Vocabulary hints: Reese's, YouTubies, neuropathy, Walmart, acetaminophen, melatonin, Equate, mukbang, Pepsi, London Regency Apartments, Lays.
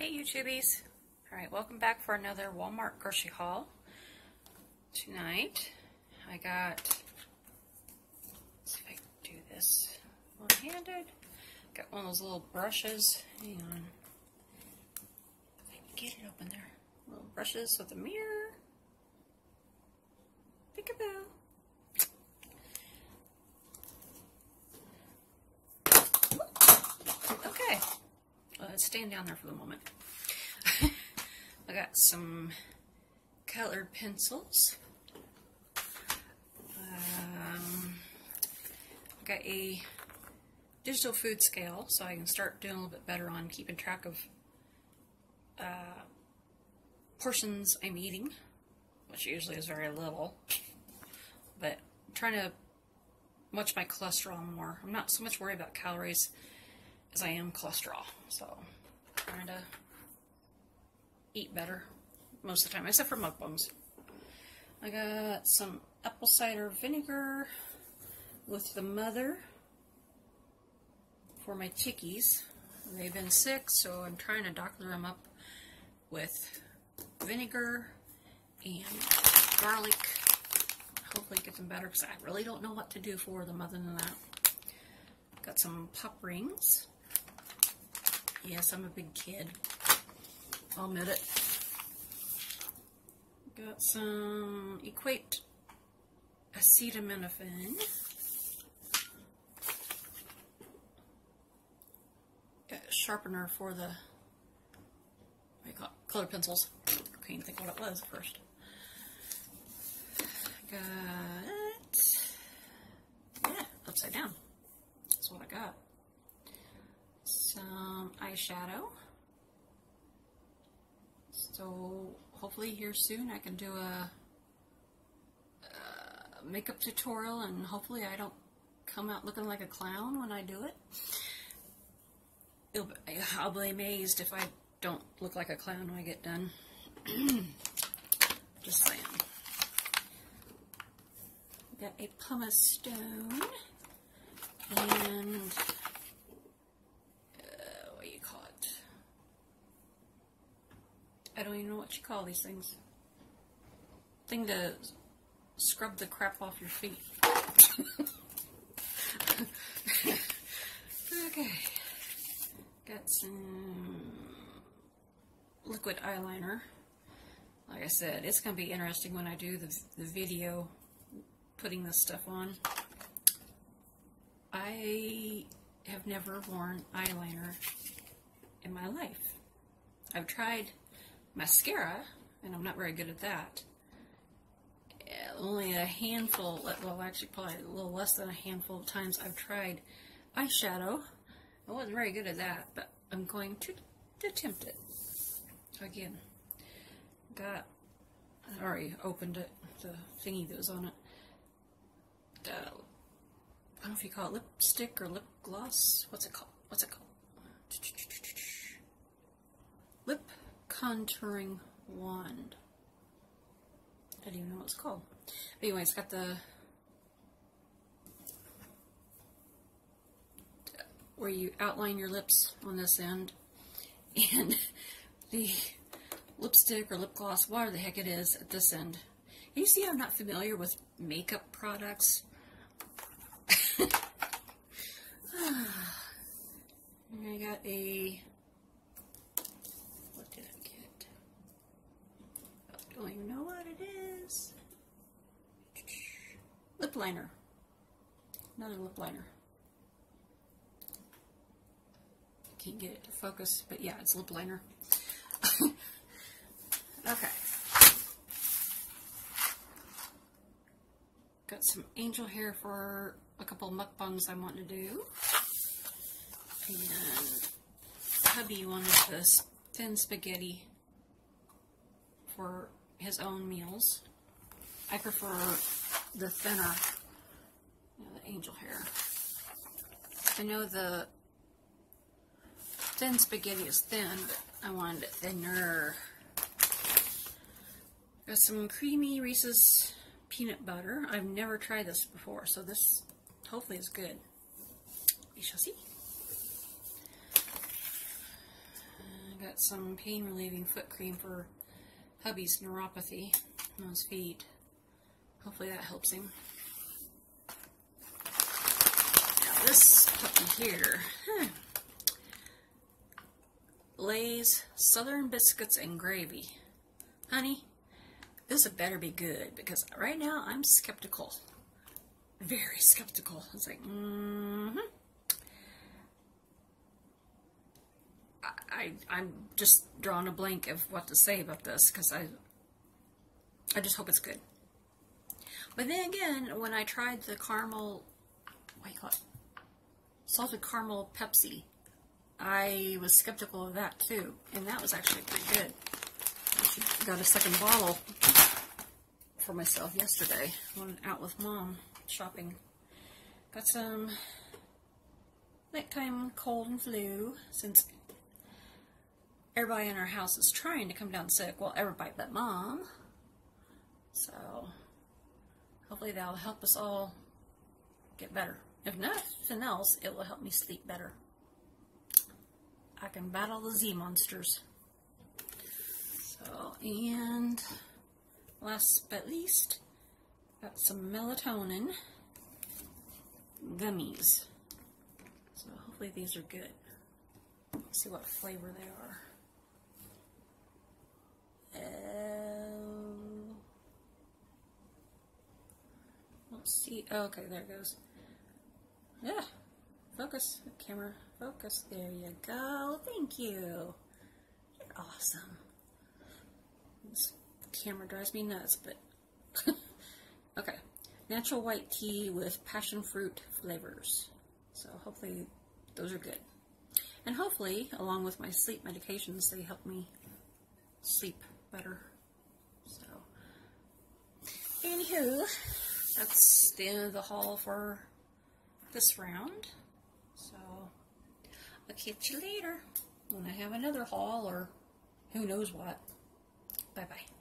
Hey YouTubies! Alright, welcome back for another Walmart grocery haul. Tonight I got, let's see if I can do this one-handed. Got one of those little brushes. Hang on. If I can get it open there. Little brushes with a mirror. Peekaboo. Okay. Let's stand down there for the moment. I got some colored pencils. I got a digital food scale, so I can start doing a little bit better on keeping track of portions I'm eating, which usually is very little, but I'm trying to watch my cholesterol more. I'm not so much worried about calories as I am cholesterol, so I'm trying to eat better most of the time, except for mukbangs. I got some apple cider vinegar with the mother for my chickies. They've been sick, so I'm trying to doctor them up with vinegar and garlic. Hopefully get them better, because I really don't know what to do for them other than that. Got some pop rings. Yes, I'm a big kid. I'll admit it. Got some Equate acetaminophen. Got a sharpener for the, what do you call it? Colored pencils. I couldn't even think what it was at first. Got, yeah, upside down. That's what I got. Some eyeshadow. So hopefully here soon I can do a makeup tutorial, and hopefully I don't come out looking like a clown when I do it. I'll be amazed if I don't look like a clown when I get done. Just saying. Got a pumice stone and I don't even know what you call these things. Thing to scrub the crap off your feet. Okay. Got some liquid eyeliner. Like I said, it's going to be interesting when I do the video putting this stuff on. I have never worn eyeliner in my life. I've tried mascara, and I'm not very good at that. Only a handful, well actually probably a little less than a handful of times I've tried eyeshadow. I wasn't very good at that, but I'm going to attempt it again. Got, I already opened it, the thingy that was on it. I don't know if you call it lipstick or lip gloss. What's it called? Lip contouring wand. I don't even know what it's called. But anyway, it's got the, where you outline your lips on this end, and the lipstick or lip gloss, whatever the heck it is, at this end. You see I'm not familiar with makeup products. And I got a, I don't even know what it is. Lip liner. Another lip liner. Can't get it to focus, but yeah, it's lip liner. Okay. Got some angel hair for a couple mukbangs I want to do. And hubby wanted this thin spaghetti for his own meals. I prefer the thinner, you know, the angel hair. I know the thin spaghetti is thin, but I wanted it thinner. Got some creamy Reese's peanut butter. I've never tried this before, so this hopefully is good. We shall see. Got got some pain relieving foot cream for hubby's neuropathy on his feet. Hopefully that helps him. Now this puppy here, Lays Southern Biscuits and Gravy. Honey, this had better be good, because right now I'm skeptical. Very skeptical. It's like, I'm just drawing a blank of what to say about this, because I just hope it's good. But then again, when I tried the caramel, what do you call it? Salted caramel Pepsi, I was skeptical of that too, and that was actually pretty good. I got a second bottle for myself yesterday. I went out with Mom shopping. Got some nighttime cold and flu, since everybody in our house is trying to come down sick. Well, everybody but Mom. So, hopefully that'll help us all get better. If nothing else, it will help me sleep better. I can battle the Z monsters. So, and last but least, got some melatonin gummies. So hopefully these are good. Let's see what flavor they are. Let's see. Oh, okay, there it goes. Yeah, focus, camera, focus. There you go. Thank you. You're awesome. This camera drives me nuts, but okay. Natural white tea with passion fruit flavors. So hopefully those are good. And hopefully, along with my sleep medications, they help me sleep better. So, anywho, that's the end of the haul for this round. So, I'll catch you later when I have another haul or who knows what. Bye-bye.